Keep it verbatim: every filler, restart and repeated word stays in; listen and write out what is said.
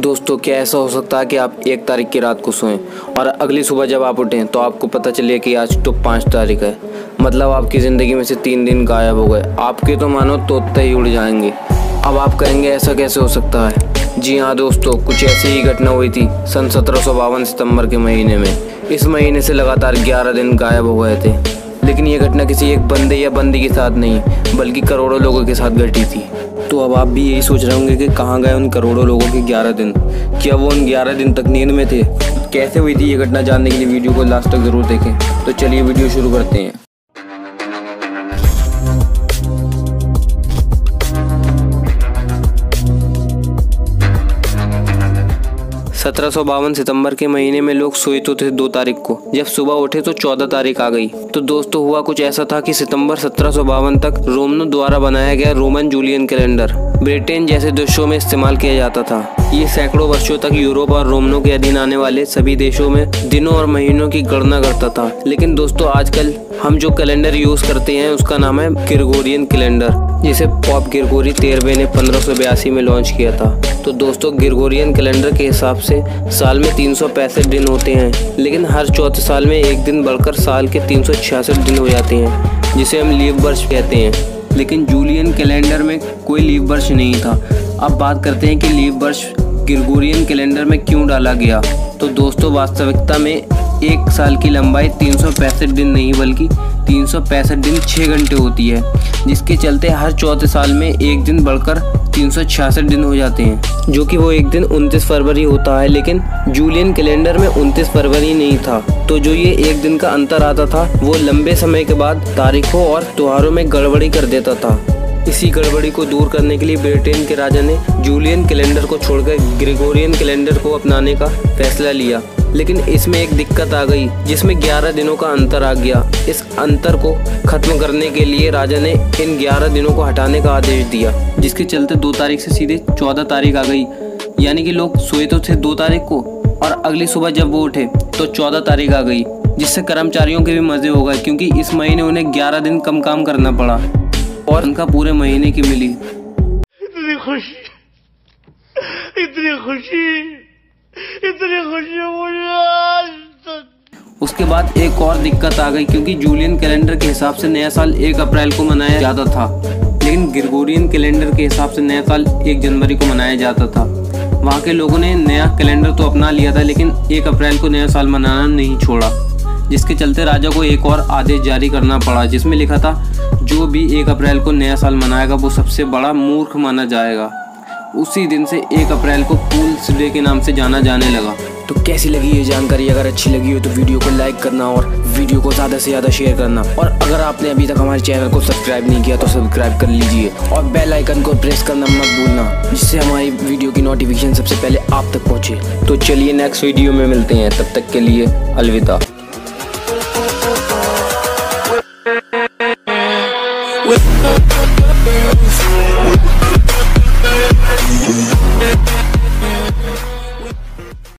दोस्तों क्या ऐसा हो सकता है कि आप एक तारीख की रात को सोएं और अगली सुबह जब आप उठें तो आपको पता चले कि आज तो पाँच तारीख है। मतलब आपकी ज़िंदगी में से तीन दिन गायब हो गए। आपके तो मानो तोते ही उड़ जाएंगे। अब आप कहेंगे ऐसा कैसे हो सकता है। जी हाँ दोस्तों, कुछ ऐसी ही घटना हुई थी सन सत्रह सौ बावन सितम्बर के महीने में। इस महीने से लगातार ग्यारह दिन गायब हो गए थे, लेकिन ये घटना किसी एक बंदे या बंदी के साथ नहीं बल्कि करोड़ों लोगों के साथ घटी थी। तो अब आप भी यही सोच रहे होंगे कि कहाँ गए उन करोड़ों लोगों के ग्यारह दिन। क्या वो उन ग्यारह दिन तक नींद में थे? कैसे हुई थी ये घटना जानने के लिए वीडियो को लास्ट तक ज़रूर देखें। तो चलिए वीडियो शुरू करते हैं। सत्रह सौ बावन सितम्बर के महीने में लोग सोए तो थे दो तारीख को, जब सुबह उठे तो चौदह तारीख आ गई। तो दोस्तों हुआ कुछ ऐसा था कि सितंबर सत्रह सौ बावन तक रोमनों द्वारा बनाया गया रोमन जूलियन कैलेंडर ब्रिटेन जैसे देशों में इस्तेमाल किया जाता था। ये सैकड़ों वर्षों तक यूरोप और रोमनों के अधीन आने वाले सभी देशों में दिनों और महीनों की गणना करता था। लेकिन दोस्तों आजकल हम जो कैलेंडर यूज करते हैं उसका नाम है ग्रेगोरियन कैलेंडर, जिसे पॉप ग्रेगोरी तेरहवें ने पंद्रह सौ बयासी में लॉन्च किया था। तो दोस्तों ग्रेगोरियन कैलेंडर के हिसाब से साल में तीन सौ पैंसठ दिन होते हैं, लेकिन हर चौथे साल में एक दिन बढ़कर साल के तीन सौ छियासठ दिन हो जाते हैं, जिसे हम लीप वर्ष कहते हैं। लेकिन जूलियन कैलेंडर में कोई लीप वर्ष नहीं था। अब बात करते हैं कि लीप वर्ष ग्रेगोरियन कैलेंडर में क्यों डाला गया। तो दोस्तों वास्तविकता में एक साल की लंबाई तीन सौ पैंसठ दिन नहीं बल्कि तीन सौ पैंसठ दिन छः घंटे होती है, जिसके चलते हर चौथे साल में एक दिन बढ़कर तीन सौ छियासठ दिन हो जाते हैं, जो कि वो एक दिन उनतीस फरवरी होता है। लेकिन जूलियन कैलेंडर में उनतीस फरवरी नहीं था, तो जो ये एक दिन का अंतर आता था वो लंबे समय के बाद तारीखों और त्योहारों में गड़बड़ी कर देता था। इसी गड़बड़ी को दूर करने के लिए ब्रिटेन के राजा ने जूलियन कैलेंडर को छोड़कर ग्रेगोरियन कैलेंडर को अपनाने का फैसला लिया। लेकिन इसमें एक दिक्कत आ गई जिसमें ग्यारह दिनों का अंतर आ गया। इस अंतर को खत्म करने के लिए राजा ने इन ग्यारह दिनों को हटाने का आदेश दिया, जिसके चलते दो तारीख से सीधे चौदह तारीख आ गई। यानी कि लोग सोए तो थे दो तारीख को और अगली सुबह जब वो उठे तो चौदह तारीख आ गई, जिससे कर्मचारियों के भी मज़े हो गए, क्योंकि इस महीने उन्हें ग्यारह दिन कम काम करना पड़ा और उनका पूरे महीने की मिली। इतनी खुशी, इतनी खुशी, इतनी खुशी मुझे आज तक। उसके बाद एक और दिक्कत आ गई, क्योंकि जूलियन कैलेंडर के हिसाब से नया साल एक अप्रैल को मनाया जाता था, लेकिन ग्रेगोरियन कैलेंडर के हिसाब से नया साल एक जनवरी को मनाया जाता था। वहाँ के लोगों ने नया कैलेंडर तो अपना लिया था, लेकिन एक अप्रैल को नया साल मनाना नहीं छोड़ा, जिसके चलते राजा को एक और आदेश जारी करना पड़ा, जिसमें लिखा था जो भी एक अप्रैल को नया साल मनाएगा वो सबसे बड़ा मूर्ख माना जाएगा। उसी दिन से एक अप्रैल को फूल्स डे के नाम से जाना जाने लगा। तो कैसी लगी ये जानकारी? अगर अच्छी लगी हो तो वीडियो को लाइक करना और वीडियो को ज़्यादा से ज़्यादा शेयर करना। और अगर आपने अभी तक हमारे चैनल को सब्सक्राइब नहीं किया तो सब्सक्राइब कर लीजिए और बेल आइकन को प्रेस करना मत भूलना, जिससे हमारी वीडियो की नोटिफिकेशन सबसे पहले आप तक पहुँचे। तो चलिए नेक्स्ट वीडियो में मिलते हैं, तब तक के लिए अलविदा। We'll be right back.